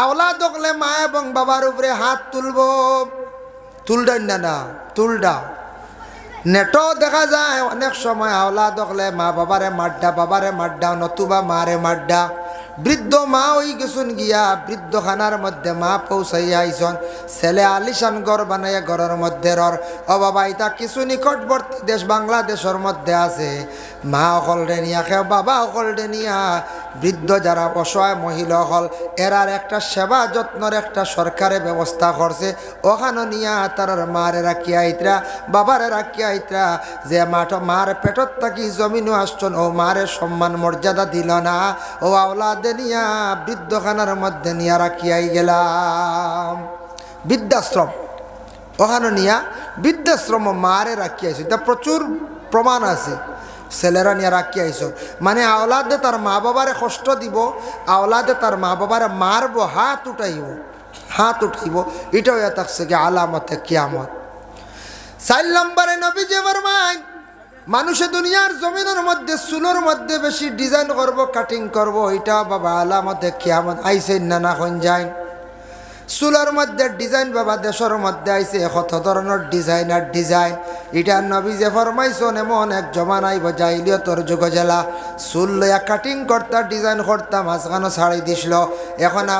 आवला दखले माय बंग बाबार उपरे हाथ तुलबो तुलडन ना तुलडा नेटो देखा जाए अनेक समय आवला दखले माँ बाबारे माड्डा नतुबा मारे माड्डा वृद्ध माँ ओई गेछुन गिया वृद्ध खानार मध्य माँ पौंछाइया आइछन सेले आलिशान घर बनाइया घरेर मध्य रर ओ बाबा इता किछु निकटवर्ती देश बांग्लादेशर मध्य आछे माँ अकल रेनिया खेव बाबा अकल रेनिया वृद्ध जरा असहाय महिला हल एरार एक सेवा जत्नर एक सरकारे व्यवस्था करछे ओखानो निया तारार मारे राखिया आइतरा बाबारे राखिया आइतरा जे मार पेटत थाकी जमिनो आसछन ओ मारे सम्मान मर्यादा दिल ना ओ औलाद निया वृद्धखानार मध्य निया राखिया गेलाम वृद्धाश्रम ओखानो निया वृद्धाश्रम मारे राखिया आइछे प्रचुर प्रमाण आछे सेलेरा निया राखिया आइछन माने औलादे तार माँ बाबारे कष्ट दिब औलादे तार माँ बाबारे मारब हाथ उठाइब इटाओ एतक आलामते कियामत। 4 नम्बरे नबीजी फरमाय मानुषे दुनियार जमीनर मध्य सुलोर मध्य बेशी डिजाइन करब काटिंग करब इटा बाबा आलामते कियामत आइसे नाना खन जाय सुलोर मध्य डिजाइन बाबा देशर मध्य आइसे कत धरनेर डिजाइनार डिजाइन इटार नबीजे फरमाइछन एमन एक जमाना आइब जाइलियतर जुग जेला सुल लया काटिंग करता डिजाइन करता माजखानो छाड़ी दिछल एखन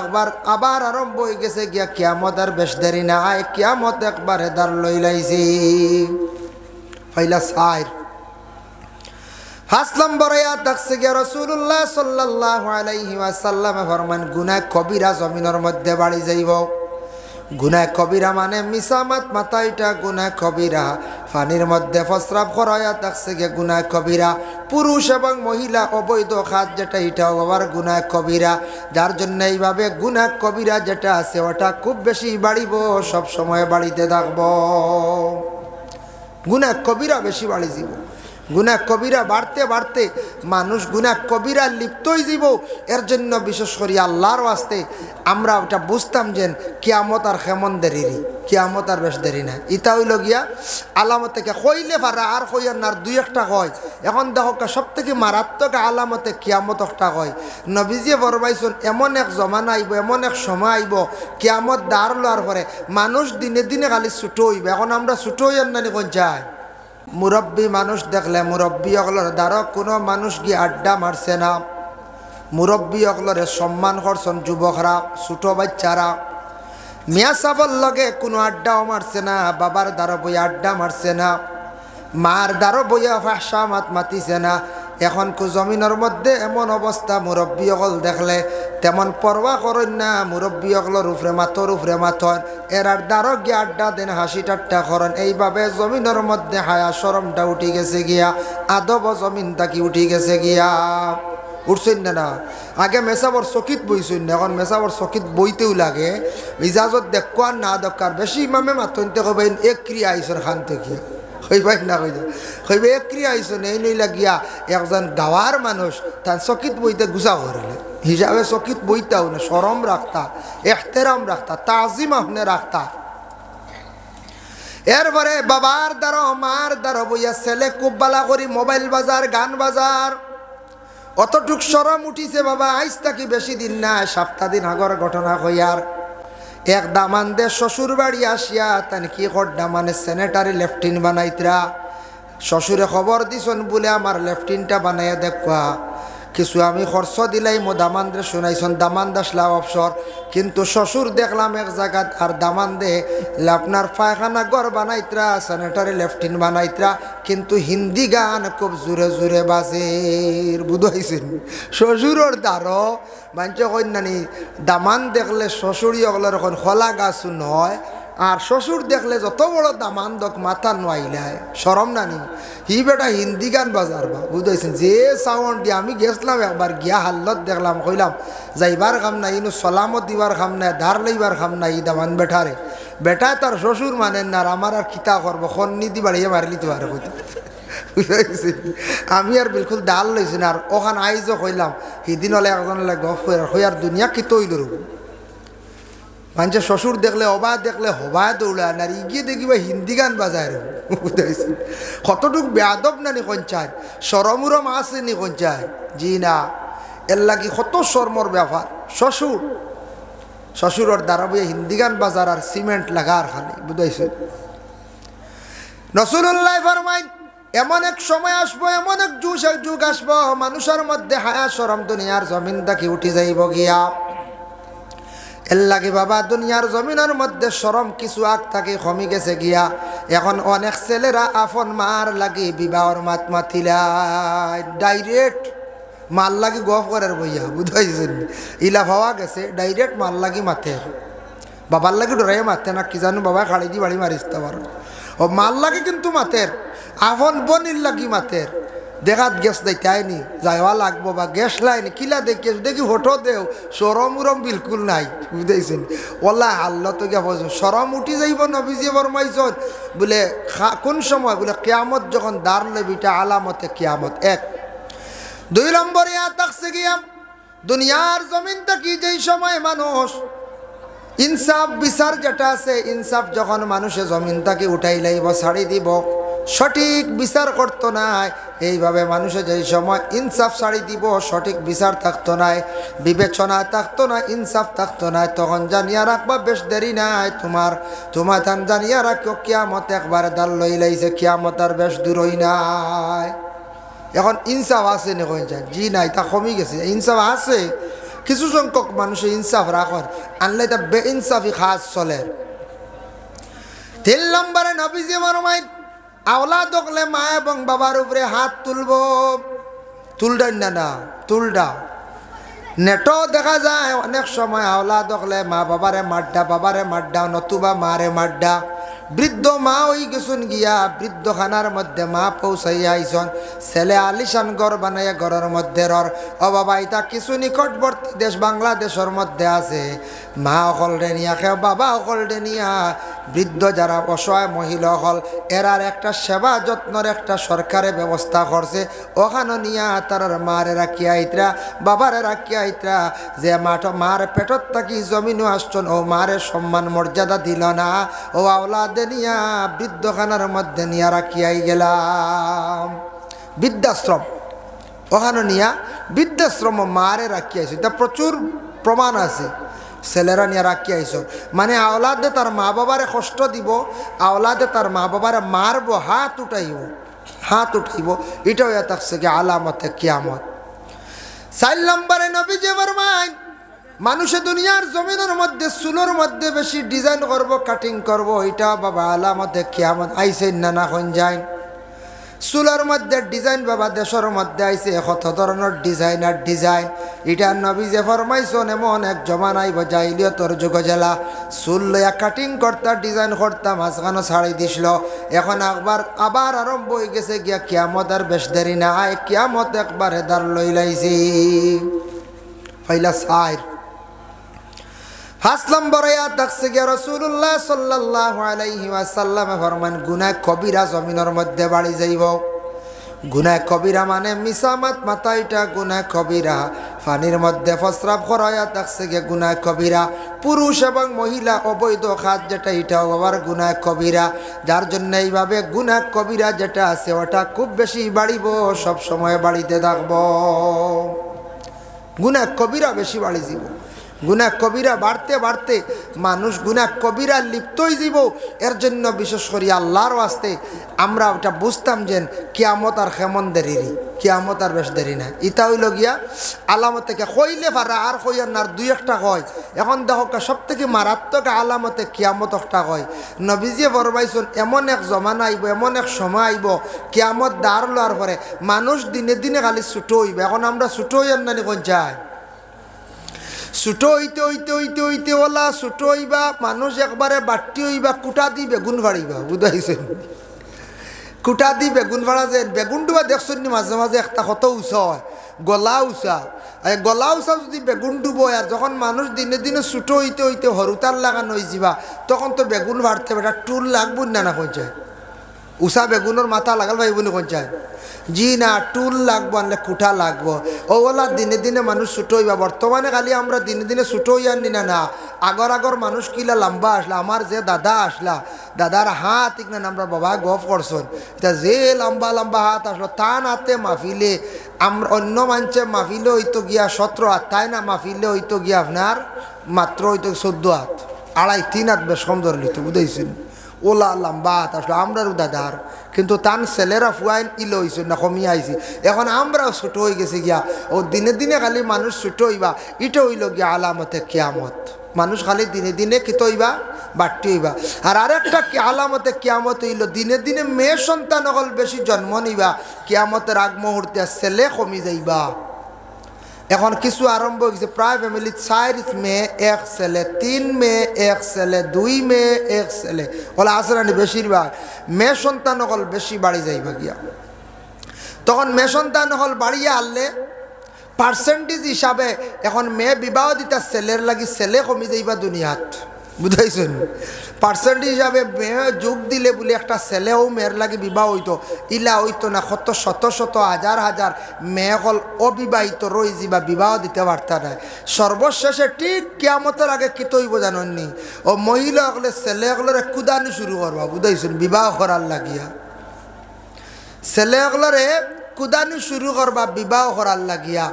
आबार आरम्भ हये गेछे गिया कियामत आर बेश देरी ना आय कियामत एकबारे दार लई लाइछि फैला साइर। 5 नम्बर आयात दखसे गिया रसूलुल्लाह सल्लल्लाहु आलैहि वसल्लम फरमान गुनाह कबीरा जमीनर मध्य बाड़ी जाइब गुनाह कबीरा माने मिसामत माथाइटा गुनाह कबीरा पानीर मध्य फस्राब खराया दखसे गिया गुनाह कबीरा पुरुष एवं महिला अवैध खाद जेटा इटाओ आबार गुनाह कबीरा जार जन्य एइभाबे गुनाह कबीरा जेटा आछे ओटा खूब बेशी बाड़िब सब समय बाड़िते थाकबो गुनाह कबीरा बेशी बाड़ी जाइब गुनाह कबीरा बाढ़ते बाढ़ते मानुष गुनाह कबीरा लिप्त ही जीव एर जन्य विशेष करी आल्लाहर वास्ते आमरा ओटा बुझताम जेन कियामत आर केमन देरी कियामत आर बेश देरी ना इता हइल गिया आलामते कइले पारा आर कइयार ना दुई एकटा कय एखन देखो सबथेके मारात्मक आलामते कियामत एकटा कय नबीजी फरमाइछन एमन एक जमाना आइब एमन एक समय आइब कियामत दार लर परे मानुष दिने दिने खाली छुटो हइब एखन आमरा छुटो हइयार नानि कोन जाय मुरब्बी मानुष देखले मुरब्बी अगलर दारो कोनो मानुष की आड्डा मारसे ना मुरब्बी अगलरे सम्मान करछन युवकरा छोटो बच्चारा मिया साबल लगे कोनो आड्डाओ मारसे ना बाबार दारो बई आड्डा मारसे ना मार दारो बइया फाहशा मत मातिसे ना एखन को जमीनर मध्य एमन अवस्था मुरब्बी अगल देखले तेमन परवा करेन ना मुरब्बी अगलर उपरे माथर एरार दारो गिया आड्डा देन हासि टाट्टा करेन एइभाबे जमीनर मध्य हाया शरमटा उठी गेछे गिया आदब जमीनटा कि उठी गेछे गिया उठछेन ना आगे मेसाबर चकित बइछेन ना एखन मेसाबर चकित बइतेও লাগে इजाजत देखो आर ना दरकार बेशी इमामे मातनते कबेन एक क्रिया आइसर खान थेके कईबाई ना कईब एक क्रिया आइस नहीं नहीं लगिया एकजन गाँवर मानुष तार चकित बइते गुसा करले हिसाबे चकित बइताओ ना शरम रखता एहतराम रखता ताजिम अपने रखता एर पर बाबार दारो मार दारो बइया सेले खूब बाला करी मोबाइल बाजार गान बाजार अतटुक शरम उठीसे बाबा आइज ताकि बेशी दिन ना सप्ताह दिन आगर घटना कइयार एक दामान दे शशुर बाड़ी आसिया तनकी गड्डा माने सेनेटारी लेफ्टिन बनाइतरा शशुरे खबर दिसन बोले आमार लेफ्टिनटा बनाइया देखवा किछु आमी खर्च दिलाई मो दामान दे शुनाइछन दामान दासला अवसर किन्तु शशुर देखलाम एक जगह आर दामान दे अपनार पायखाना घर बनाइतरा सेनेटारी लेफ्टिन बनाइतरा किन्तु हिंदी गान खूब जोरे जोरे बाजेर बुधाइछेन शशुरर दारो मानछे कइ नानी दामान देखले शशुरी अगलर कोन खला गाछ नय आर शशुर देखले जत बड़ो दामान दक माथा नोआइलाय शरम नानी हि बेटा हिंदी गान बाजार बा बुझाइछेन जे साउंड दिया आमी गेसलाम एकबार गिया हाल्लत देखलाम कइलाम जाइबार काम ना इनु सलामत दिवार काम ना धार लइबार काम ना इ दामान बेठारे बेटा तार शशुर मानेन ना आमार आर किता करब खन्नी दि बाड़िया मारली तो आर कइतो बुझाइछेन आमी आर बिल्कुल दाल लइछेन आर ओखान आइजो कइलाम हिदिन हले एकजनले गफ कइयार दुनिया कितइल रब मानछे शशुर देखले अबा देखले हबा दौड़ा नार इगिए देखिबा हिंदी गान बजाय कतटुक बेआदब नानी कनचाय शरमुरम आसे नि कनचाय जी ना एल्लागी कत शर्मर ब्यापार शशुर शशुरर दाराबुए हिंदीगान बाजार और सीमेंट लगार खाली बुदाइसे रसूलुल्लाह फरमाइन एमन एक समय आसबो एमन एक जुग आसबो मानुषेर मध्य हाया शरम दुनियार जमीन देखि उठि जाइबो गिया एल्लागे बाबा दुनियार जमीनर मध्य शरम किछु आग थाके खमी गेछे गिया एखन अनेक सेलेरा आफन मार लागी विवाहर मात माथिला डायरेक्ट माल्ला की गफ करार भैया बुधाई इला भावा गेसे डायरेक्ट माल्ला की माथे बाबाल्ला की डराए माथे ना कि जानू बाबा खाड़ी दी बाड़ी मारिस्ता बार और माल्ला की किन्तु माथेर आफन बन इल्ला की माथेर देखा गैस देते आए नी जावा लागबो बा गैस लाए नी किला देखिए देखी होटो दे शरम उरम बिल्कुल नाई बुझाइस ओला हाल्ला तो क्या बोझ शरम उठी जाइब नबीजी फरमाइछन बोले कोन समय बोले कियामत जखन दार लेबिटा आलामते कियामत एक दुई नम्बरे आतक्सिगियाम दुनियार जमीन तक जे समय मानुष इंसाफ विचार जेटा से इंसाफ जखन मानुषे जमीन तक उठाई लाइब छाड़ी दीब सठिक विचार करतो ना এইভাবে মানুষে যেই সময় ইনসাফ সারি দিব সঠিক বিচার থাকতো না বিবেচনা থাকতো না ইনসাফ থাকতো না তখন জানিয়া রাখবা বেশ দেরি নাই তোমার তান জানিয়া রাখো কিয়ামত একবার দাল লই লাইছে কিয়ামত আর বেশ দূর হই নাই এখন ইনসাফ আছে না কই যায় জি নাই তা কমই গেছে ইনসাফ আছে কিছু সংখ্যক মানুষে ইনসাফ রাখেন আনলে তা বেইনসাফি খাস চলে তিন নম্বরে নবীজি ফরমায় আওলাদ হলে মা এবং বাবার উপরে হাত তুলবো তুলডান না তুলডা নেটো দেখা যায় অনেক সময় আওলাদ হলে মা বাবারে মারডা নতুবা মারে মারডা বৃদ্ধ মা ওই গেছুন গিয়া বৃদ্ধখানার মধ্যে মা পৌঁছাইয়া আইছন ছেলে আলিশান ঘর বানাইয়া ঘরের মধ্যে রর ও বাবা এটা কিছু নিকটবর্তী দেশ বাংলাদেশের মধ্যে আছে মা হলরে নিয়া খেও বাবা হলরে নিয়া বৃদ্ধ যারা অসহায় মহিলা হল এরার একটা সেবা যত্নর একটা সরকারে ব্যবস্থা করছে ওখানে নিয়া তারার মারে রাখিয়া আইতরা বাবারে রাখিয়া আইতরা যে মাঠো মার পেটত থাকি জমিনও আসছন ও মারে সম্মান মর্যাদা দিল না ও আওলাদ নিয়া বৃদ্ধখানার মধ্যে নিয়া রাখিয়াই গেলাম বৃদ্ধাশ্রম ওখানে নিয়া বৃদ্ধাশ্রম মারে রাখিয়াছে তা প্রচুর প্রমাণ আছে सेलेरा निया राखी आईसो माने आवलादे तार माँ बाबारे कष्ट दिबो आवलादे तार माँ बाबारे मारबो हाथ उठाइबो इटाओ यातक्सिगे आलामते कियामत चार नम्बरे नबीजी फरमायेन मानुषे दुनियार जमीनर मध्य सुलोर मध्य बेशी डिजाइन करबो काटिंग करबो इटाओ बाबा आलामते कियामत आइसेन ना ना कोन जायेन सुलर मध्य डिजाइन बाबा देशर मध्य आईसे कत धरणर डिजाइनर डिजाइन इटार नबीजे फरमाइछन एमन एक जमाना आइब जाइलियतर जुग जेला चुल लइया काटिंग करता डिजाइन करता माछखानो छाड़ी दिछल एखन आबार आरम्भ हये गेछे गिया कियामत आर बेश देरी ना आय कियामत एकबारे दार लइ लाइछि फैला साइर पाँच नम्बर देखिए रसूलुल्लाह सल्लल्लाहु अलैहि वसल्लम फरमान गुनाह कबीरा जमीनर मध्य बाड़ी जाइब गुनाह कबीरा माने मिसामत माथाइटा गुनाह कबीरा फानिर मध्य फस्राब कराया देखिए गुनाह कबीरा पुरुष और महिला अवैध खाद जेटा इटाओ आबार गुनाह कबीरा जार जन्य एइभाबे गुनाह कबीरा जेटा आछे ओटा खूब बेशी बाड़िब सब समय बाड़िते थाकबो गुनाह कबीरा बेशी बाड़ी जाइब गुना कबीरा बाढ़ते बाढ़ते मानुष गुना कबीरा लिप्त ही जीव एर जन्य विशेष करिया आल्लाहर वास्ते आमरा ओटा बुझताम जेन कियामत आर केमन देरी कियामत आर बेश देरी ना इता हइलो गिया आलामते के कइले पारा आर कइयार ना दुई एकटा कय एखन देखो सबथेके मारात्मक आलामते कियामत एकटा कय नबीजी फरमाइछन एमन एक जमाना आइब एमन एक समय आइब कियामत दार लर परे मानुष दिने दिने खाली छुटो हइबे एखन आमरा छुटो हइयार नानि कोन जाय छुटो हईते हईते हईते हईते ओला छुटो हईबा मानुष एक बारे बाट्टी हईबा कूटा दी बेगुन भाड़ीबा बुझाइसे कूटा दी बेगुन भाड़ा जे बेगुन डुबा देखछनि माझे माझे एकटा कत उचा है गला उचा जो बेगुन डुबो यार जखन मानुष दिने दिने छुटो हईते हईते हरुतार लागान हई जाबा तखन तो बेगुन भाड़ते बेटा टूल लागबो ना ना कोन जाय उसा बेगुनर माथा लागाल भाइबो ना कोन जाय जी ना टूल लागबो आनले कूटा लागबो ओला दिने दिने मानुष छुटो हईबा बर्तमान खाली आमरा दिने दिने छुटो हई आनी ना ना आगर आगर मानुष किला लम्बा आसला आमार जे दादा आसला दादार हाथ एक ना आमरा बाबा गफ करछन इता जे लम्बा लम्बा हाथ आसलो तान हाते माफिले अन्य मानचे माफिले हईतो गिया 17 हाथ ताई ना माफिले हईतो गिया आपनार मात्र तो 14 हाथ आड़ाई 3 हाथ बस कम धर लित बुझाई ओला लम्बा हाथ आसल हमारो दादार किन्तु तान सेलेरा फुआन इलो आईसो ना कमिया आईसी एखन आमराओ छोटो हो गेछे गिया और दिने दिने खाली मानुष छोटो होइबा इटो हइल गिया आलामते कियामत मानुष खाली दिने दिने कितो होइबा बाट्टी होइबा आर आरेकटा कि आलामते कियामत हइल दिने दिने मेये सन्तान हल बेशी जन्म निबा कियामतेर आग मुहूर्ते सेले कमी जाइबा एखन किछु आरम्भ हो गेछे प्राय फैमिली 4 मे 1 सेले 3 मे 1 सेले 2 मे 1 सेले ओला आसरानी बेशिरभाग मे सन्तान हल बेशी बाड़ी जाइबा गिया तखन मे सन्तान हल बाड़िया आनले पार्सेंटेज हिसाबे एखन मे विवाह दिता सेलेर लागि सेले कमी जाइबा दुनियात बुझाइछेन पार्सेंटेज हिसाबे मे जोग दिले बोले एकटा सेलेओ मेर लागि विवाह हइतो इला हइतो ना कत शत शत हजार हजार मे हल अविवाहित रही जीवा विवाह दिते वार्ता ना सर्वशेषे ठीक कियामतेर आगे कितो हइबो जानननी ओ महिला हकले सेले हकले कुदानी शुरू करबा बुझाइछेन विवाह करार लागिया सेले हकले कुदानी शुरू करबा विवाह करार लागिया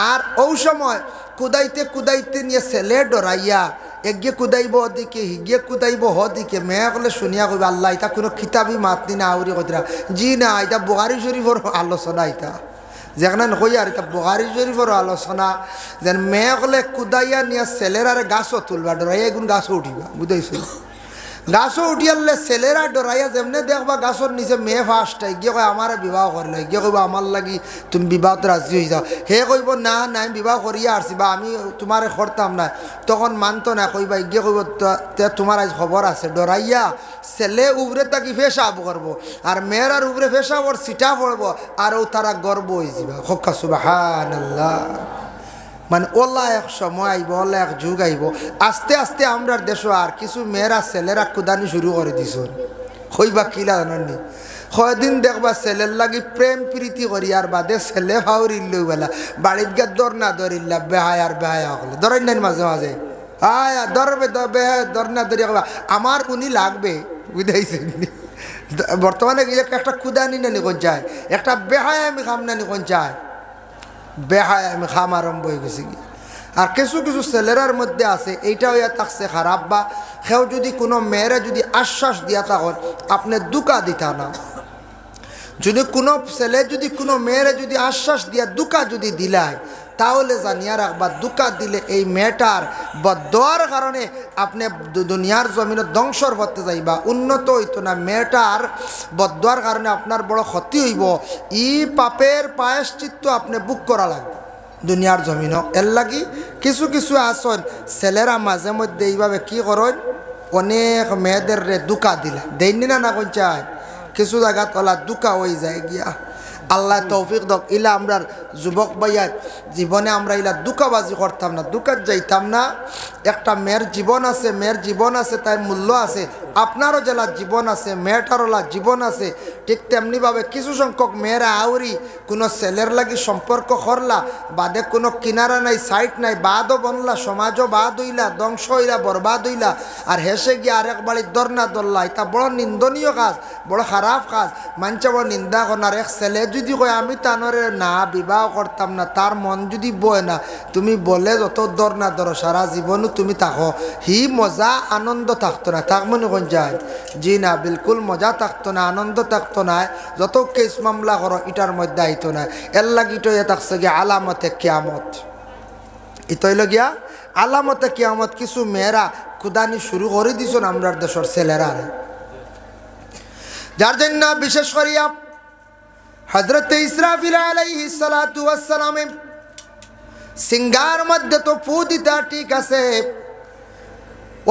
आर ओ समय कुदाइते कुदाइते निये सेले डराइया एग्गे कुदाइब दिखे हिग्गे कुदाइब ह दिखे मैं बोले सुनिया कह आल्ला इतना कोनो किताबी मातनी ना आवरी कतरा जी ना इतना बुखारी शरीफर आलोचना इतना जेखना नई यार इतना बुखारी शरीफर आलोचना जेन मैं बोले कुदाइया निया सेलेरा गाचो तुलवा डराइया एगुन गाचो उठीबा बुझाइस गाचो उठियाल सेलेरा डराइया जेमने देखा गाचर नीचे मे फास्ट है गए हमारे विवाह कर लो गए कह हमार लगी तुम विवाह तो राजी हो जाओ हे कह ना ना विवाह करिया तुम्हारे करतम ना तक मानत ना कह गए कह तुम्हार आज खबर आसे डराइया सेले उबरे तक फेसाब करब और मेयर उबरे फेसाब और सीटा पड़ब और तारा गर्व हो जावा खक्का सुबहानल्लाह मान ओला एक समय आईब ओला एक जुग आईब आस्ते आस्ते हमारे देशों और किसु मेरा सेलेरा कुदानी शुरू कर दीस कोई बाकीला जाननी कई दिन देखा सेलेर लगी प्रेम प्रीति करी यार बादे सेले भावर इल्लो वाला बाड़ी गा दौर ना दौरिल्ला बेहायार बेहाया दौर नहीं माजे माजे हाँ दौर में दौर ना दौरिया हमार उन्हीं लागबे बुझाई बर्तमान एक कुदानी ना निकन चाय एक बेहायामी काम ना निकन चाय बेहायामी खाम आरम्भ हो गई और किसु किसु सेलेरार मध्य आईटाओ तक से खराब बा खेव जो कोनो मेरे जो आश्वास दिया था अपने दुका दिता ना जो कोनो सेले जो कोनो मेरे जो आश्वास दिया दुका जो दिला जानिया रखबा दुका दिले ये मेटार बदर कारण अपने दुनियार जमीन ध्वसर पड़ते जाइबा उन्नत हतो ना मेटार बदर कारण अपनार बड़ो क्षति हईब इ पापेर प्रायश्चित्त अपने बुक करा लागबे दुनियार जमीन एर लगी किसु किसु आसन सेलेरा माझे मध्य ये कि करेन अनेक मेयेदेर रे दुका दिला देन ना ना कोन चाय किसु जगत वाला दुका हो जाए गिया आल्ला तौफिक दक इला आमरार जुबक भाइया जीवने आमरा इला दुकाबाजी करताम ना दुकात जाइताम ना एकटा मेर जीवन आसे तार मूल्य आसे आपनारो जेला जीवन आसे मेटारोला जीवन आसे ठीक तेमनि भावे किछु संख्यक मेरा आवरी कोनो सेलेर लागि सम्पर्क करला बादे कोनो किनारा नाई साइट नाई बादो बनला समाजो बाद हईला ध्वंस हईला बर्बाद हईला और हेसे गिया आरेक बाड़ी दरना दल्ला इता बड़ो निंदनीय काज बड़ो खराब काज मानछे बड़ो निंदा करना एक सेले जुदी कय आमी तानरे ना विवाह करताम ना तार मन जुदी बय ना तुमी बोले जत दरना दरो सारा जीवन तुमी ताको ही मजा आनंद थाकतो ना ताक मने कोन जाय जी ना बिल्कुल मजा थाकतो ना आनंद थाकतो ना जत केस मामला करो इटार मध्य आइतो ना एर लागि तो थाकछे गिया आलामते कियामत इतई लगिया आलामते कियामत किछु मेरा खुदानी शुरू करे दिछन आमरार देशर सेलेरा जार जन्य विशेष करिया हजरत इसराफिल अलैहिस्सलातु वस्सलाम सिंगार मध्य तो पूदिता ठीक आसे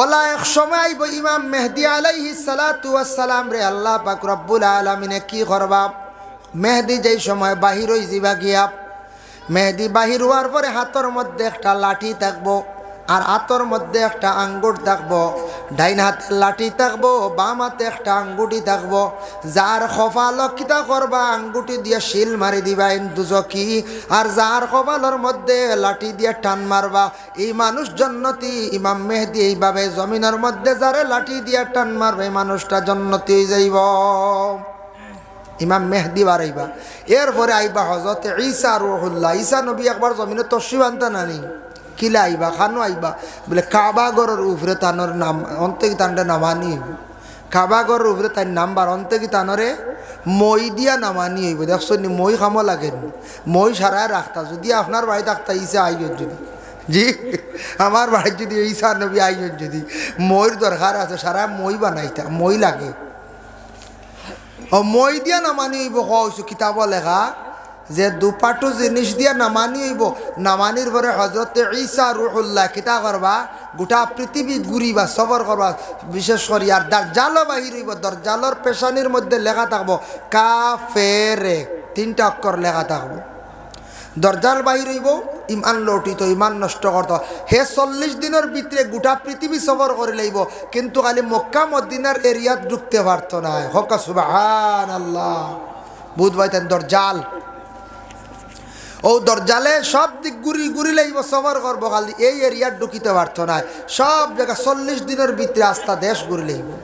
ओला एक समय आइब इमाम मेहदी अलैहिस्सलातु वस्सलाम रे अल्लाह पाक रब्बुल आलमीने की करबा मेहदी जे समय बाहिर हई जिबा गिया मेहदी बाहिर होवार परे हाथोर मध्य एकटा लाठी थाकबो और हाथोर मध्य एकटा आंगुठ थाकबो डाइन हाथ लाठी थाकबो बाम हाथे एकटा आंगुठी थाकबो जार खफालो किता करबा आंगुठी दिया शिल मारि दिबा इन दुजकी और जार खफालोर मध्य लाठी दिया टान मारबा ई मानुष जन्नती इमाम मेहदी एइभाबे जमीनर मध्य जारे लाठी दिया टान मारबे मानुषटा जन्नती हई जाइबो इमाम मेहदी बाराइबा एर परे आइबा हजरत ईसा रूहुल्लाह ईसा नबी एकबार जमीने तशरीफ आनता नानी किला आईबा खानो आईबा बोले काबागर उफरे तानर नाम अंते तांडा नामानी काबागर उफरे तान नाम्बार अंते तानरे मई दिया नामानी होइबो देखछो नि मई खामो लागेन मई सारा राखता जदि आपनार बाड़ी थाकता इसे आइयो जदि जी हमार बाड़ी जदि ईसा नबी आइयो जदि मईर दरकार आछे सारा मई बनाइता मई लागे और मई दिया नामानी होइबो कहछो किताबो लेखा जे दुपाटो जिनिस दिया नामानी होइब नामानिर भरे हजरत ईसा रूहुल्लाह किता करवा गोटा पृथ्वी घुरिबा सबर करवा विशेष कर यार दर्जालो बाहिर होइब दर्जालोर पेशानिर मध्य लेखा थाकबो काफेरे तीनटा अक्षर लेखा थाकबो दर्जाल बाहिर होइब ईमान लटित ईमान नष्ट करतो हे 40 दिनर भितरे गोटा पृथ्वी सबर कर लइब किन्तु खाली मक्का मदिनार एरियात ढुकते पारतो ना हक सुबहानल्लाह बहुत भाई दर्जाल और दर्जाले सब दिक घूरी घूरी लगे सबर करब खाली एरिया ढुकते पारत ना सब जगह 40 दिन भितरे आस्था देश घूरी लगे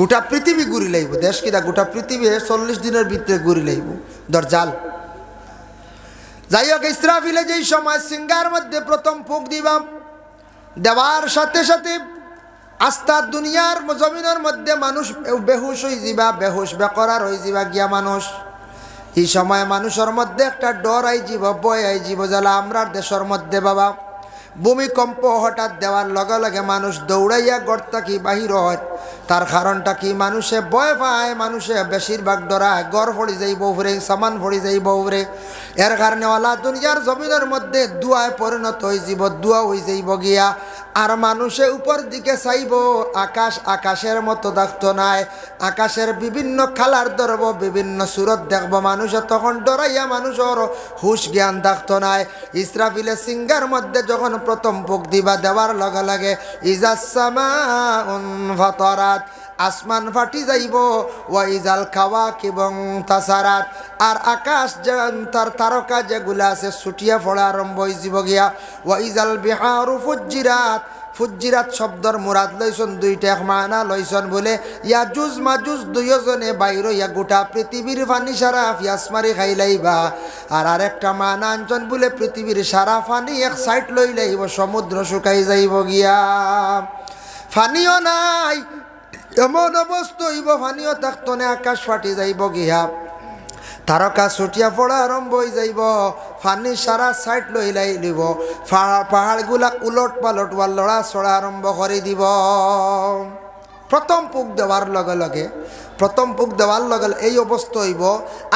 गोटा पृथ्वी घूरी लगे देश क्या गोटा पृथ्वी 40 दिन भितरे घूरी लगे दर्जाल जैक इस्राफिले जी समय सिंगार मध्य प्रथम फूक दिबा देवार साथे साथे आस्था दुनियार जमीनर मध्य मानुष बेहोश हो जाबा बेहोश बेकरार हो जाबा गिया मानुष এই সময় মানুষের মধ্যে একটা ডর আইজিব ভয় আইজিব জ্বালা আমরার দেশের মধ্যে বাবা ভূমিকম্প হঠাৎ দেওয়ার লগে লগে মানুষ দৌড়াইয়া গর্ত কি বাহির হয় তার কারণটা কি মানুষে ভয় পায় মানুষে বেশিরভাগ ডরায় ঘর পড়ে যাইব উপরে সামান পড়ে যাইব উপরে এর কারণে ওলা দুনিয়ার জমিনের মধ্যে দুয়ায় পরিণত হইজিব দুয়া হই যাইব গিয়া আর মানুষে উপর দিকে চাইব আকাশ আকাশের মতো দেখতো না আকাশের বিভিন্ন কালার ধরব বিভিন্ন সুরত দেখব মানুষে তখন ডরাইয়া মানুষের হুশ জ্ঞান দেখতো না ইসরাফিলের সিংহার মধ্যে যখন प्रथम पोक दिबा देवार लगे लगे इजा सामाउन फतरात आसमान फाटी जाइब वा इजाल कावाकिबुं तासारात और आकाश जंतर तारका जेगुला आछे छुटिया पड़ा आरम्भ हई जाइब गिया वा इजाल बिहारु फुज्जिरात फुज्जिरात शब्दर मुराद लइछन दुईटा माना लइछन बोले याजुज माजुज दुइजने बाहिर या गोटा पृथिवीर पानी सारा पियासमारी खाई लाइबा और आरेकटा माना आनछन बोले पृथिवीर सारा पानी एक साइड लई लाइब समुद्र शुकाई जाइब गिया पानीओ नाई एमन अवस्था हइब पानीओ थाकतो ना आकाश फाटी जाइब गिया तारका छुटिया पड़ा आरम्भ हो जाइब फानी सारा साइड लई लाइब पहाड़गुला उलट पालट वाल लड़ा चढ़ा आरम्भ कर दीब प्रथम पुक देवार लगे लगे प्रथम पुक देवार लगे यही अवस्था हईब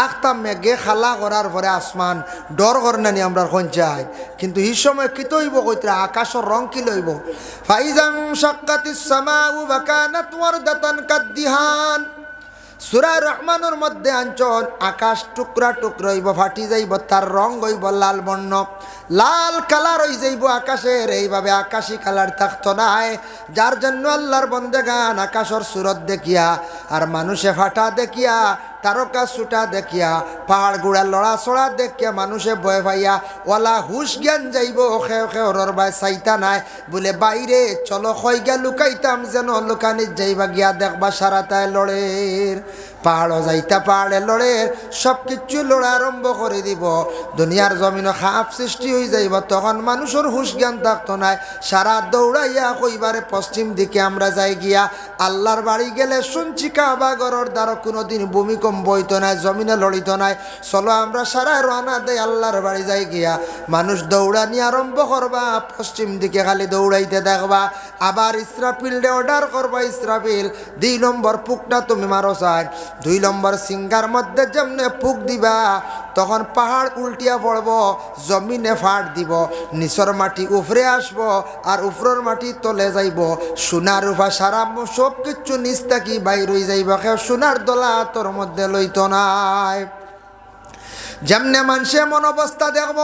आखता मेघे खाला करार पर आसमान डर करना नहीं हमारे खंचा है किन्तु इस समय कित हईब कई आकाशर रंग कि लईब फाइजम शक्कतिस समाउ वकानत वर्दतन कद्दिहान सूरा रहमानर मध्य आंचल आकाश टुकड़ा टुकड़ा हईब फाटी जाइब तार रंग हईब लाल बर्ण लाल कलर हई जाइब आकाशेर एइभाबे आकाशी कलर थाकतो ना जार जन्य आल्लाहर बंदेगान आकाशर सूरत देखिया आर मानुषे फाटा देखिया तारका छुटा देखिया पहाड़ गुड़ा लड़ा चड़ा देखिया मानुषे भय पाइया ओला हुश ज्ञान जाइब खेर भाई सैता ना बोले बाइरे चलो खय गया लुकाइताम जेन लुकानी जाइबा गिया देखबा साराताय लड़े पहाड़ो जाइता पहाड़े लड़े सब किच्छू लड़ा आरम्भ कर दीब दुनियार जमीन खाप सृष्टि हो जाइब तखन मानुषर हुश ज्ञान थाकतो ना सारा दौड़ाइया कईबारे पश्चिम दिके आमरा जाई गिया आल्लाहर बाड़ी गेले सुनछि काबा घरर द्वारा कोनोदिन भूमिकम्प हइतो ना जमीने लड़ितो ना चलो आमरा सारा रवाना देई आल्लाहर बाड़ी जाई गिया मानुष दौड़ानी आरम्भ करबा पश्चिम दिके खाली दौड़ाइते देखबा आबार इस्राफिले अर्डार करबा इस्राफिल 2 नम्बर पुकटा तुमि मारो साइ दुई नम्बर सिंगार मध्य जमने फूक दिबा तखन पहाड़ उल्टिया पड़ब जमीने फाट दीब निचर माटी उफरे आसब और उफर माटी तले जाइब सोनार रूपा सारा सब किच्छू निच तक बाहर हो जाइब सोनार दला तर मध्य लइतो ना जमने मानसे मन अवस्था देखब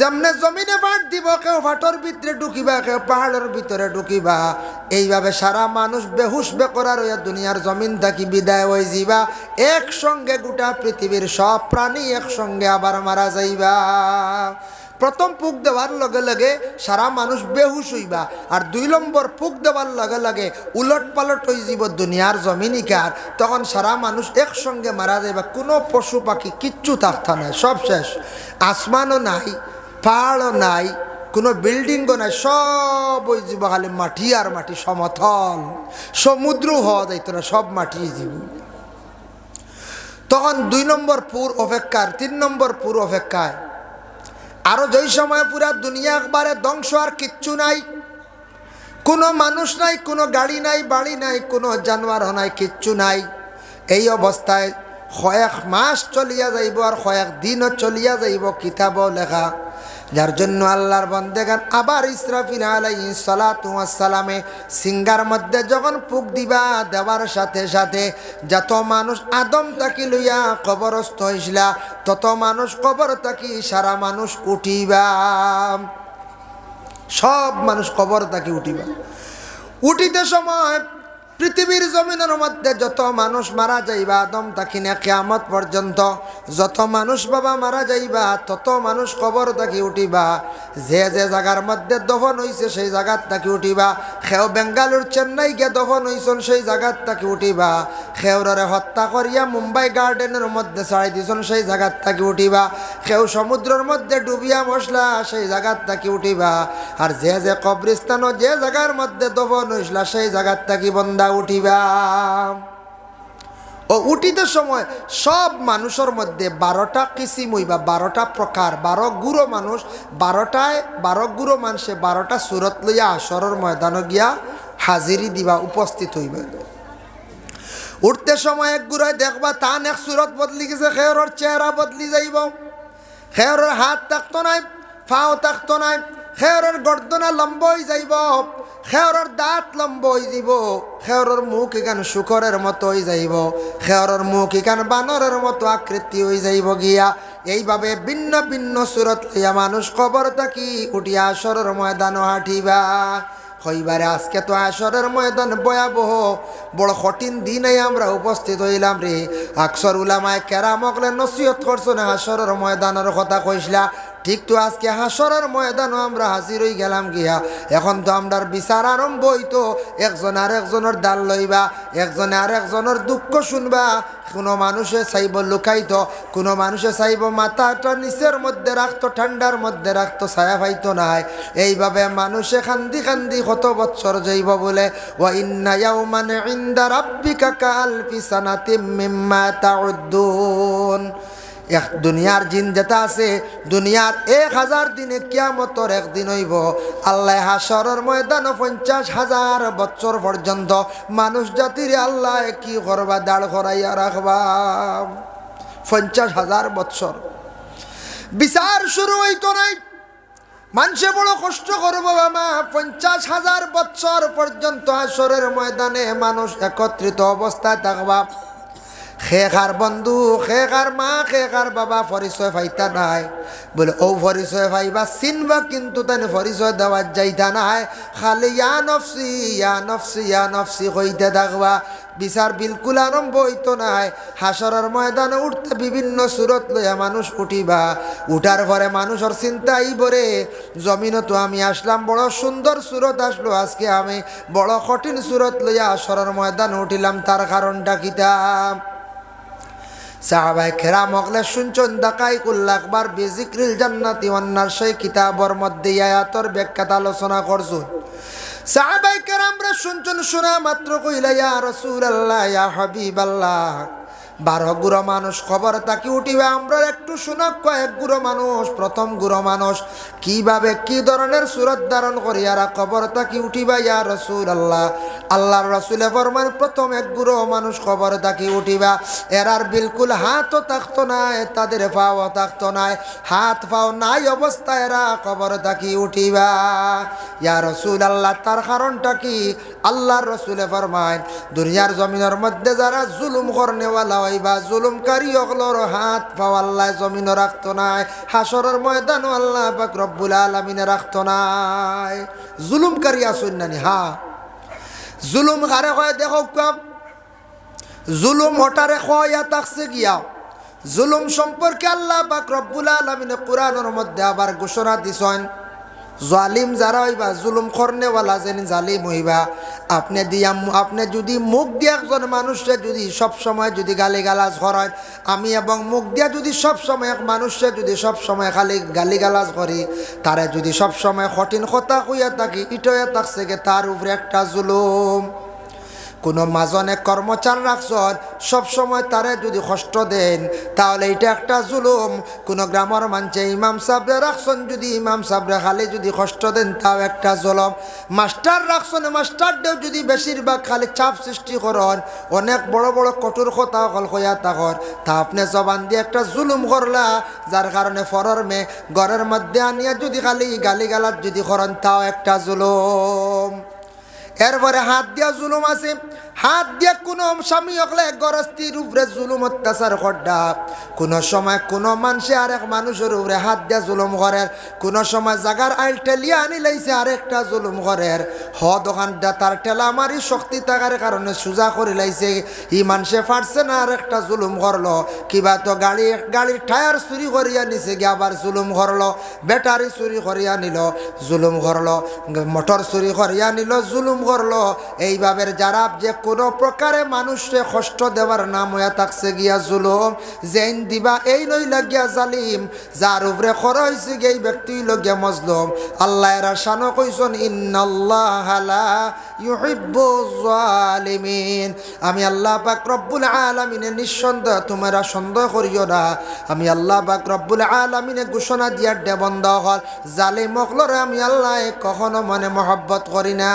जमने जमीने फाट दीब क्यों फाटर भितरे ढुकिबा क्यों पहाड़र भितरे ढुकिबा एइभाबे सारा मानुष बेहुश बेकरार होइया दुनियार जमीन थाकि बिदाय हई जाइबा एक संगे गोटा पृथिवीर सब प्राणी एक संगे आबार मारा जाइबा प्रथम फूक देवार लगे लगे सारा मानुष बेहुश हईबा और दुई नम्बर फूक देवार लगे लगे उलट पालट हो जाब दुनियार जमीनिकार तखन सारा मानुष एक संगे मारा जाइबा कोनो पशु पाखी किच्छु थाकता ना सब शेष आसमानो नाई पहाड़ो नाई कोनो बिल्डिंग ना सब ओई जीव खाली माटी आर माटी समतल समुद्र हवा जाइतो ना सब माटी जीव तखन दुई नम्बर पुर अपेक्षार तीन नम्बर पुर अपेक्षाय आरो जई समय पूरा दुनिया एकबारे ध्वंस आर किच्छु नाई कोनो मानुष नाई कोनो गाड़ी नाई बाड़ी नाई कोनो जानवर नाई किच्छु नाई एई अवस्थाय कयेक मास चलिया जाइब आर कयेक दिन चलिया जाइब किताबो लेखा जार जन्य आल्लार बंदेगान आबार इसराफिल आलैहि सलातु वस्सालामे सिंगार मध्य जखन फूंक दिबा देवार साथे साथे जत मानुष आदम ताकि लइया कबरस्थ हइसिला तत मानुष कबर ताकि सारा मानुष उठिबा सब मानुष कबर ताकि उठिबा उठिते समय पृथिवीर जमीनेर मध्य जत मानुष मारा जाइबा आदम ताकिने कियामत पर्यन्त जत मानुष बाबा मारा जाइबा तत मानुष कबर ताकि उठिबा जे जे जगार मध्य दफन हइछे सेई जगात ताकि उठिबा खेव बेंगालुर चेन्नई गिये दफन हइछन सेई जगात ताकि उठिबा खेवरे हत्या करिया मुम्बई गार्डेनेर मध्य छाड़ाइ दिछन सेई जगात ताकि उठिबा खेव समुद्रेर मध्य डुबिया मशला सेई जगात ताकि उठिबा आर जे जे कब्रिस्तान जे जगार मध्य दफन हइछला सेई जगात ताकि बंदा उठिबा और उठिते समय सब मानुषर मध्य बारोटा किसिम हईबा बारोटा प्रकार बारो गुरो मानुष बारोटाय बारो गुरो मानुषे बारोटा सूरत लइया आसरेर मैदान गिया हाजिरी दिबा उपस्थित हईबा उठते समय एक गुराय देखबा तान एक सूरत बदली गेछे खेरर चेहरा बदली जाइब खेरर हाथ थाकतो नाई पाओ थाकतो नाई खेरर गर्दना लम्बा हई जाइब खेवरर दाँत लम्बा हई जाइब खेवरर मुख एखान शुकरेर मतो हई जाइब खेवरर मुख एखान बानरेर मतो आकृति हई जाइब गिया एइभावे भिन्न भिन्न सूरत लइया मानुष कबर ताकि उठिया आसरेर मैदान हाटिबा कईबारे आजके तो आसरेर मैदान भयाबह बड़ कठिन दिने आमरा उपस्थित हईलाम रे अक्सर उलामाए केराम अगले नसीहत करछन आसरेर मैदानेर कथा कइसला ठीक तो आज के हाशरेर मैदान हाजिर हई गेलाम गिया एखन तो आमदार विचार आरम्भ हईतो एकजन आर एकजनेर दाल लइबा एकजन आर एकजनेर दुःख शुनबा कोनो मानुषे चाइब लुकाइतो कोनो मानुषे चाइब माथाटा निचेर मध्य राखतो ठंडार मध्य राखतो छाया पाइतो ना एइभावे मानुषे कान्दी कान्दी कत बत्सर जाइब बोले वा इन्ना याउमान इंदा रब्बिका काअल्फि सनातिम मिम्मा ताउद्दून एक दुनियार जिन जेता आछे दुनियार 1000 दिने कियामतर एक दिन हईब आल्लाह हाशरेर मैदान 50,000 बछर पर्यन्त मानुष जातिर आल्लाह कि करबा दाड़ कराइया राखबा 50,000 बछर विचार शुरू हईतो नाई मानसे बड़ो कष्ट करब बाबा 50,000 बछर पर्यन्त हाशरेर मैदाने मानुष एकत्रित अवस्थाय थाकबा खेखार बंधु खेखार मा खेखार बाबा परिचय पाइता नाई बोले ओ परिचय पाइबा चिनबा किन्तु ताने परिचय देवा जाइता नाई खाली या नफसी या नफसी या नफसी कइते थाकबा विचार बिल्कुल आरम्भ हईतो नाई हाशरेर मैदाने उठते विभिन्न सूरत लइया मानुष उठिबा उठार परे मानुषेर चिंता आइब रे जमीन तो आमी आसलाम बड़ो सुंदर सूरत आसलो आजके आमी बड़ो कठिन सूरत लइया हाशरेर मैदाने उठिलाम तार कारणटा किता साहबाए केराम अगले सुनछन दाकाइकुल अखबार बिजिक्रिल जन्नति वन्नार सेई किताबर मध्य आयातर व्याख्यात आलोचना करछुन साहबाए केराम रे सुनछन शुना मात्र कइला या रसूलल्लाह या हबीबल्लाह बारो गुरो मानुष खबर ताकि उठिबा आमरा एकटू शुना कयेक गुरो मानुष प्रथम गुरो मानुष किभाबे कि धरनेर सूरत धारण करिया खबर ताकि उठिबा या रसूलल्लाह आल्लाहर रसूले फरमान प्रथम एक गुरो मानुष खबर ताकि उठिबा एरार बिल्कुल हाथो थाकतो ना तादेर पाओ थाकतो ना हाथ पाओ नाई अवस्था एरा खबर ताकि उठिबा या रसूलल्लाह तार कारणटा कि आल्लाहर रसूले फरमान दुनियार जमीनेर मध्य जारा जुलुम करने वाला जुलुमकारी अगलोर हाथ पाओ आल्लाह जमीन रखतो ना हाशरेर मैदान आल्लाह पाक रब्बुल आलमीन रखतो ना जुलुमकारी आसुन नानी हाँ जुलुम कारे कय देखो कम जुलुम हटारे कया तकसे गिया जुलुम सम्पर्के आल्लाह पाक रब्बुल आलमीन कुरानर मध्य आबार घोषणा दिछेन जालिम जारा होइबा जुलुम करने वाला जेन जालिम होइबा आपने दिया आपने जुदी मुख दिया एकजन मानुषे जुदी सब समय जुदी गालिगालाज करें आमी एबं मुख दिया जुदी सब समय एक मानुषे जुदी सब समय खाली गालिगालाज करी तारे जुदी सब समय कठिन कथा कइया थाकि इटाया थाकछे के तार उपरे एकटा जुलुम कोनो माजने कर्मचार राखछन सब समय तारे जुदी कष्ट दें ताहले एटा एकटा जुलुम। कोनो ग्रामर मानछे इमाम साहबरे राखछन जुदी इमाम साहबरे खाली जुदी कष्ट दें ताओ एकटा जुलुम। मास्टर राखछन मास्टरदेव जुदी बेशिरभाग खाली चाप सृष्टि करेन अनेक बड़ो बड़ो कठोर कथा कल कइया थाकन ता आपने जबान दिए एकटा जुलुम करला जार कारणे फरर में घरेर मध्य आनिया जुदी खाली गालिगालाज जुदी करेन ताओ एकटा जुलुम। एर पर हाथ दिया जुलुम आसे हाथ दिया कोनो स्वामी अगले गरस्ती रूपरे जुलुम अत्याचार करदा कोनो समय कोनो मानसे आरेक मानुषेर उपरे हाथ दिया जुलुम करे कोनो समय जागार आइल टेलिया आनी लइसे आरेकटा जुलुम करे ह दोकानदा तार टेला मारी शक्ति थाकार कारणे सोजा करे लइसे ई मानसे फाटसे ना आरेकटा जुलुम करलो किबा तो गाड़ीर टायर चोरी करिया निसे गिया आबार जुलुम करलो बैटारी चोरी करिया निलो जुलुम करलो मोटर चोरी करिया निलो जुलुम करलो। एई भाबेर जारा जे कोनो प्रकारे मानुषे कष्ट देवार नाम होया थाकछे गिया जुलुम। जेन दिबा एई नइला गिया जालिम जार उपरे खरा हइछे गिया व्यक्ति लगिया मजलुम। आल्लाह एर शान कइछन इन्नाल्लाहा ला युहिब्बुल जालिमिन। आमी आल्लाह पाक रब्बुल आलामीन निस्सन्देह तुमरा सन्देह करियो ना। आमी आल्लाह पाक रब्बुल आलामीन घोषणा दिया दे बंदा हल जालिमकलरे आमी आल्लाह कखनो मने मोहब्बत करि ना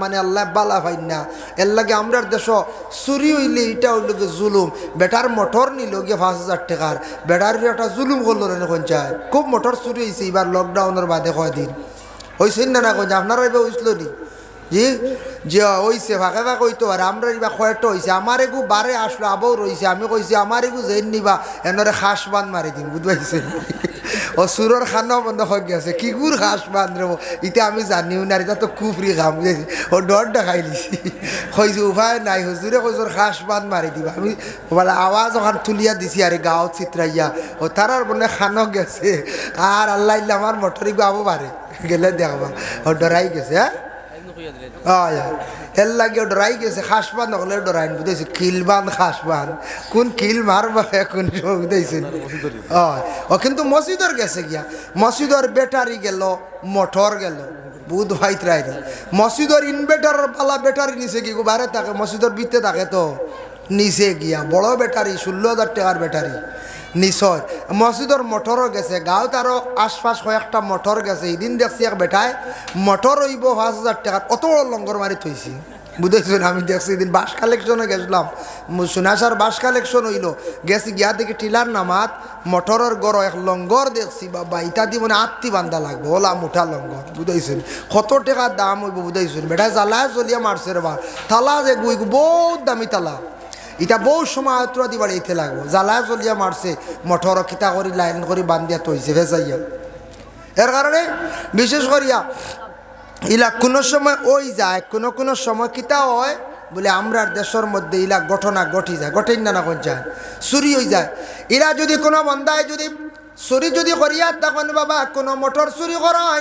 माने आल्लाह बाला भाई ना। लगे हमारे देश चुरी हईले इटे जुलुम बेटार मोटर निल गए 5000 टाकार बेटार जुलुम कर लोचाय खूब मोटर चुरी इबार लकडाउनर बादे कयदिन हईसें ना ना क्या अपनारा हईसल नी जी जी हईसे भागे भागे तो हमारे कयटो हमारे गु बारे आसलो आबो रही कैसे हमारे गु जेन निबा एनरे खास बान मारि दिन बुझे और सुरर खाना बंद हो गया से कि गुर घास बांध रहे हो इतना आमी जानियो ना इतना तो कुफरी काम और डर डकाई लीसी कई उपाय नाई हुजूरे कसर घास बांध मारि दिबा आमी वाला आवाज ओखान तुलिया दिसी अरे गाँव चित्राइया और तारार बने खाना गेसे आर आल्लाह इल्ला आमार मोटरी बाबू बारे गेले देखबा और डराई गेसे हाँ यार एल्ला गया डराई गेसे घास बांध नगले डराइन बुझे किल बांध घास बांध कौन किल मारबा कौन बुझे हाँ किन्तु मस्जिदर गेसे गया मस्जिदर बैटारी गेलो मोटर गेलो बुध भाई राय मस्जिदर इनवेटर पाला बैटारी निसे गई बारे था मस्जिदर बीते था तो निसे गया बड़ो बैटारी 16,000 टाकार बैटारी निसर मस्जिदर मोटरों गेसे गाँव तारो आशपाश कैकटा मोटर गेसे इदिन देखी एक बेटाय मोटर हईब 5,000 टाकार अत लंगर मारि थी बुझे हमें देखी इदिन बास कलेक्शने गेसलम सुनाशार बास कलेक्शन हईल गेसि गिया देखी टीलार नामात मोटरों गड़ो एक लंगर देखी बाबा इटा दी मैंने आत्ती बान्धा लागो ओला मुठा लंगर बुझे कत टेकार दाम हईब बुझे बेटा जालाय जलिया मारसे रे बार थाला जे गुई बहुत दामी थाला इतना बहुत समय आयत्रा दी बाड़े लागो जालाय जलिया मारसे मोटर किता करी लाइन करी बांधिया तैसे भेजाइया एर कारण विशेष करिया इला कोनो समय ओई जाए कोनो कोनो समय किता होय बोले आमरार देशर मध्य इला घटना घटी जाए घटे ना ना कोन जाए चुरी हो जाए इला जदि कोनो बंदाय जदि चुरी जदि करिया तखन बाबा कोनो मोटर चुरी करय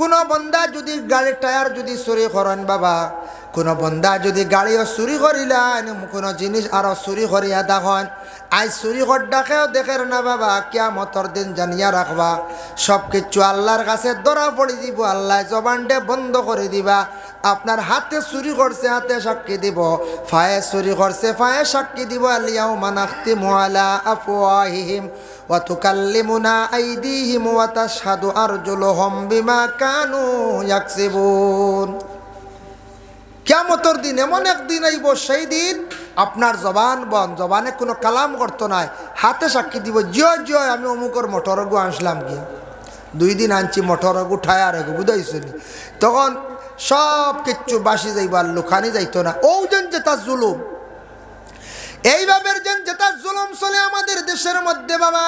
कोनो बंदा जदि गाड़ी टायर जदि चुरी करन बाबा कोनो बंदा जदि गाड़ी चुरी करिलान कोनो जिनिस आरो चुरी करिया देखन आज चुरी कर डाके देखे ना बाबा कियामतेर दिन जानिया रखबा सब किच्छु आल्लाहर काछे धरा पड़े दिबो। आल्लाह जबानटे बंद करे दिबा आपनार हाथे चुरी करछे हाथे साक्षी दिब फाये चुरी करछे फाये साक्षी दिब आलियाउमा नाख्तिमु आला अफवाहिहिम व तुकल्लिमुना आइदिहिम व तशहादु आरजुलुहुम बिमा कानू याक्सिबून। कियामतेर दिन एमन एक दिन आइब सेई दिन आपनार जबान बंद जबाने कोनो कलाम करतो ना हाथे साक्षी दिब जय जय आमी अमुकर मोटर गो आनसलाम गिया 2 दिन आनछि मोटर गो ठाया रखो बुझाइछनि तखन सब किच्छु बासी जाइबार लुकानी जाइतो ना ओ जन जेता जुलुम एइभाबेर जन जेता जुलुम चले आमादेर देशेर मध्य बाबा।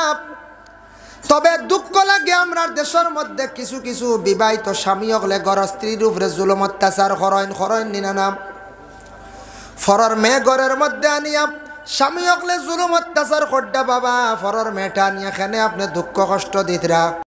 तबे दुख लागे आमरार देशर मध्य किसु किसु विवाहित स्वामी अगले घर स्त्री रूपरे जुलुम अत्याचार करेन करेन निना नाम फरर मे घरेर मध्य आनिया स्वामी अगले जुलुम अत्याचार करदा बाबा फरर मेटा आनिया खाने अपने दुख कष्ट दितरा।